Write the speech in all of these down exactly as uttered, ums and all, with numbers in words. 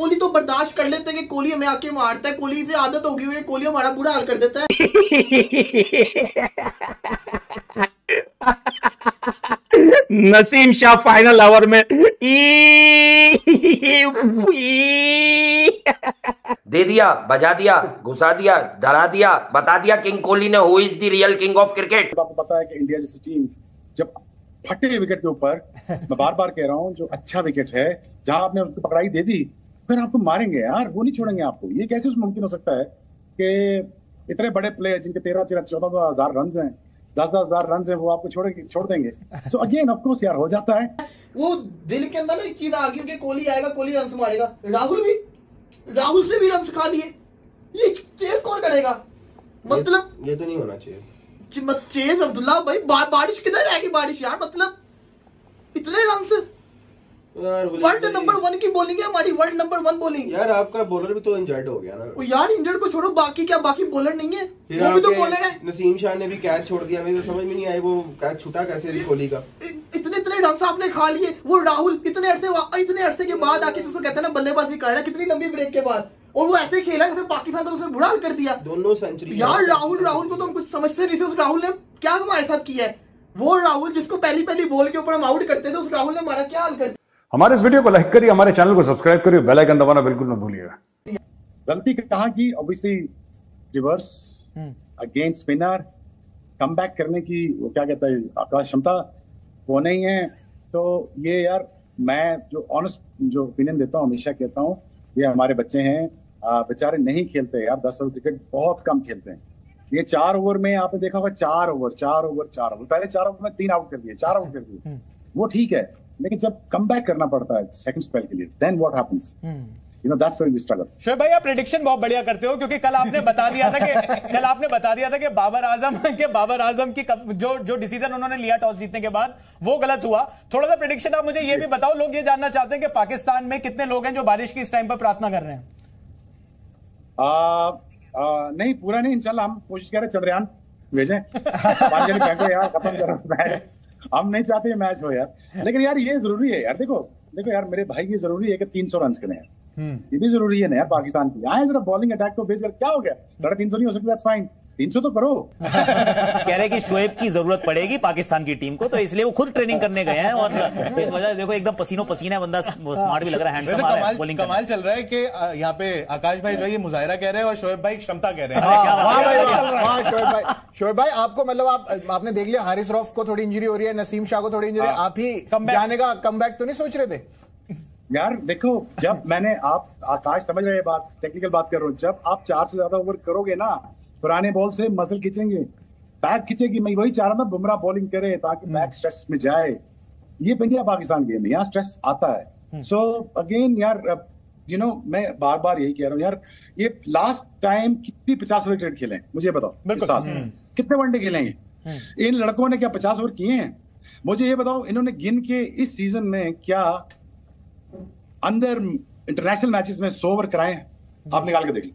कोहली तो बर्दाश्त कर लेते हैं कि कोहली हमें आके मारता है, कोहली से आदत होगी हुई, कोहली हमारा बुरा हाल कर देता है। नसीम शाह फाइनल ओवर में दे दिया, बजा दिया, घुसा दिया, डरा दिया, बता दिया किंग कोहली ने who is the real king of cricket. आपको पता है कि इंडिया जैसी टीम जब फटे विकेट के ऊपर, मैं बार बार कह रहा हूँ, जो अच्छा विकेट है जहां आपने उसको पकड़ाई दे दी, फिर आपको मारेंगे यार, वो नहीं छोड़ेंगे आपको। ये कैसे मुमकिन हो सकता है कि इतने बड़े प्लेयर जिनके तेरह तेरह चौदह हजार रन हैं, दस दस हजार रन हैं, वो आपको छोड़ छोड़ देंगे। सो अगेन ऑफ कोर्स यार हो जाता है, वो दिल के अंदर ना एक चीज आ गई कि कोहली आएगा, कोहली रन मारेगा। राहुल भी, राहुल से भी रन खा लिए, ये चेस कौन करेगा? मतलब ये तो नहीं होना चाहिए चेज। अब्दुल्ला भाई बा, बारिश किधर रह गई बारिश यार, मतलब इतने रन से वर्ल्ड नंबर वन की बॉलिंग है हमारी, वर्ल्ड नंबर वन बॉलिंग यार। आपका बॉलर भी तो इंजर्ड हो गया ना। वो यार इंजर्ड को छोड़ो, बाकी क्या बाकी बॉलर नहीं है, वो भी तो बॉलर है। नसीम शाह ने भी कैच छोड़ दिया, मुझे तो समझ में नहीं आई वो कैच छूटा कैसे कोहली का। इतने इतने रन से आपने खा लिए। वो राहुल इतने अरसे इतने अरसे के बाद आके जिसको कहते हैं ना बल्लेबाजी कर रहा है, कितनी लंबी ब्रेक के बाद, और वो ऐसे खेला जैसे पाकिस्तान को उसने बुरा हाल कर दिया। दोनों सेंचुरी यार। राहुल राहुल को तो हम कुछ समझते नहीं थे, उस राहुल ने क्या हमारे साथ किया है। वो राहुल जिसको पहली पहली बॉल के ऊपर हम आउट करते थे, उस राहुल ने हमारा क्या हाल कर दिया। हमारे इस वीडियो को लाइक करिए, हमारे चैनल को सब्सक्राइब करिए, बेल आइकन दबाना बिल्कुल मत भूलिएगा। गलती कहां की? Obviously reverse against spinner, comeback करने की वो क्या कहता है आकाश क्षमता वो नहीं है। तो ये यार मैं जो ऑनेस्ट जो ओपिनियन देता हूँ, हमेशा कहता हूँ, ये हमारे बच्चे हैं बेचारे नहीं खेलते यार, दस ओवर क्रिकेट बहुत कम खेलते हैं। ये चार ओवर में आपने देखा होगा, चार ओवर चार ओवर चार ओवर पहले चार ओवर में तीन आउट कर दिए, चार आउट कर दिए, वो ठीक है। लेकिन जब कम बैक करना पड़ता है सेकंड स्पेल के लिए, then what happens, you know that's where we struggle. Shoaib भाई आप प्रेडिक्शन बहुत बढ़िया करते हो, क्योंकि कल आपने बता दिया था कि कल आपने बता दिया था कि बाबर आजम के बाबर आजम की जो जो डिसीजन उन्होंने लिया टॉस जीतने के बाद वो गलत हुआ। थोड़ा सा प्रेडिक्शन आप मुझे ये भी बताओ, लोग ये जानना चाहते हैं कि पाकिस्तान में कितने लोग हैं जो बारिश की इस टाइम पर प्रार्थना कर रहे हैं। आ, आ, नहीं पूरा नहीं, इंशाल्लाह हम कोशिश कर रहे हैं चंद्रयान भेजें यार, खत्म करो, हम नहीं चाहते मैच हो यार। लेकिन यार ये जरूरी है यार, देखो देखो यार मेरे भाई, ये जरूरी है कि तीन सौ रन करें, ये भी जरूरी है ना यार। पाकिस्तान की आए जरा बॉलिंग अटैक को बेच कर, क्या हो गया साढ़े तीन सौ नहीं हो सकता, दैट्स फाइन, तीन सौ तो करो। कह रहे कि शोएब की जरूरत पड़ेगी पाकिस्तान की टीम को, तो इसलिए वो खुद ट्रेनिंग करने गए हैं, और इस वजह से देखो एकदम पसीनो पसीना है बंदा, स्मार्ट भी लग रहा है, हैंडसम आ रहा है, बॉलिंग कमाल चल रहा है। कि यहाँ पे आकाश भाई जो ये मुजाहिरा कह रहे हैं और शोएब भाई क्षमता कह रहे हैं। शोएब भाई आपको मतलब आप आपने देख लिया, हारिस रऊफ को थोड़ी इंजरी हो रही है, नसीम शाह को थोड़ी इंजरी, आप ही जाने का कमबैक तो नहीं सोच रहे थे यार? देखो जब मैंने आप आकाश समझ रहे हैं बात, टेक्निकल बात कर रहा हूँ, जब आप चार से ज्यादा ओवर करोगे ना, पुराने बॉल से मसल खींचेंगे, बैक खींचेगी। मैं वही चाह रहा था बुमराह बॉलिंग करे ताकि बैक स्ट्रेस में जाए। ये भैया पाकिस्तान गेम है, यहाँ स्ट्रेस आता है। सो अगेन यार, यू नो मैं बार बार यही कह रहा हूँ यार, ये लास्ट टाइम कितनी पचास ओवर क्रिकेट खेले मुझे बताओ, इस साल कितने वनडे खेलेंगे इन लड़कों ने? क्या पचास ओवर किए हैं? मुझे ये बताओ इन्होंने गिन के इस सीजन में क्या अंदर इंटरनेशनल मैचेस में सौ ओवर कराए? आप निकाल के देखिए।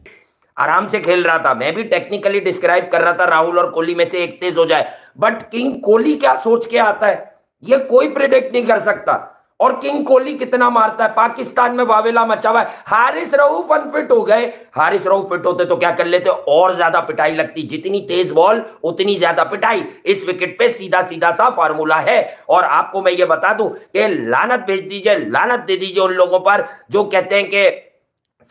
आराम से खेल रहा था, मैं भी टेक्निकली डिस्क्राइब कर रहा था, राहुल और कोहली में से एक तेज हो जाए, बट किंग कोहली क्या सोच के आता है ये कोई प्रेडिक्ट नहीं कर सकता। और किंग कोहली कितना मारता है, पाकिस्तान में वावेला मचा हुआ है। हारिस रऊफ अनफिट हो गए, हारिस रऊफ फिट होते तो क्या कर लेते, और ज्यादा पिटाई लगती, जितनी तेज बॉल उतनी ज्यादा पिटाई। इस विकेट पे सीधा सीधा सा फार्मूला है। और आपको मैं ये बता दूं कि लानत भेज दीजिए, लानत दे दीजिए उन लोगों पर जो कहते हैं कि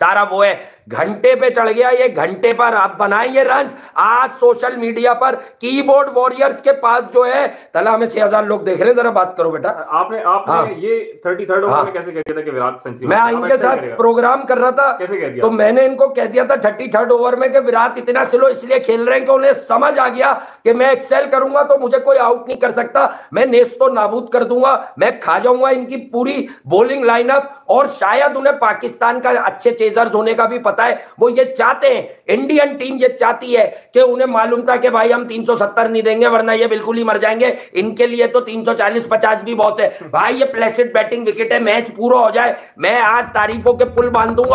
सारा वो है घंटे पे चढ़ गया, ये घंटे पर आप बनाइए रन। आज सोशल मीडिया पर कीबोर्ड वॉरियर्स के पास जो है, तला हमें छह हजार लोग देख रहे हैं, जरा बात करो बेटा। आपने आपने हाँ, ये थर्टी थर्ड ओवर में कैसे कह दिया था कि विराट सेंचुरी? मैं इनके साथ प्रोग्राम कर रहा था, कैसे कह दिया? तो मैंने इनको कह दिया था थर्टी थर्ड ओवर में कि विराट इतना स्लो इसलिए खेल रहे हैं कि उन्हें समझ आ गया कि मैं एक्सेल करूंगा तो मुझे कोई आउट नहीं कर सकता, मैं नेस्तो नाबूद कर दूंगा, मैं खा जाऊंगा इनकी पूरी बॉलिंग लाइनअप। और शायद उन्हें पाकिस्तान का अच्छे चेजर्स होने का भी पता है, वो ये चाहते हैं, इंडियन टीम ये चाहती है कि उन्हें मालूम था कि भाई हम तीन सौ सत्तर नहीं देंगे वरना ये बिल्कुल ही मर जाएंगे, इनके लिए तो तीन सौ चालीस पचास भी बहुत है। भाई ये प्लेसिड बैटिंग विकेट है, मैच पूरा हो जाए, मैं आज तारीफों के पुल बांध दूंगा।